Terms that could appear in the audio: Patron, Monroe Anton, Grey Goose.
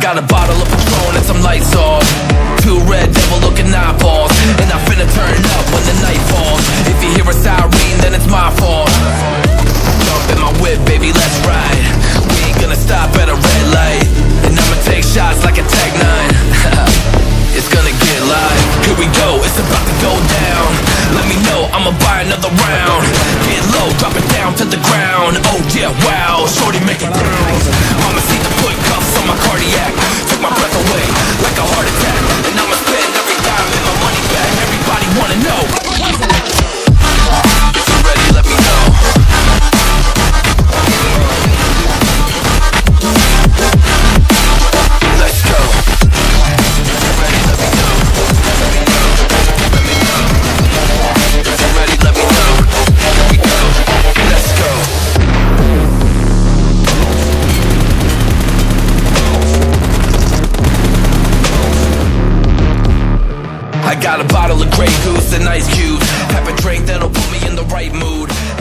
got a bottle of Patron and some lights off. Two red devil looking eyeballs, and I finna turn up when the night falls. If you hear a siren, then it's my fault. Jump in my whip, baby, let's ride. We ain't gonna stop at a red light, and I'ma take shots like a Tech 9. It's gonna get live. Here we go, it's about to go down. Let me know, I'ma buy another round. Get low, drop it down to the ground. Oh yeah, wow, shorty make it bounce. Mama see the put cuffs on my cardiac. Took my breath away, like a heart attack. And I'ma spend every dime, get my money back. Everybody wanna know. If you're ready, let me know. I got a bottle of Grey Goose and ice cubes. Have a drink that'll put me in the right mood.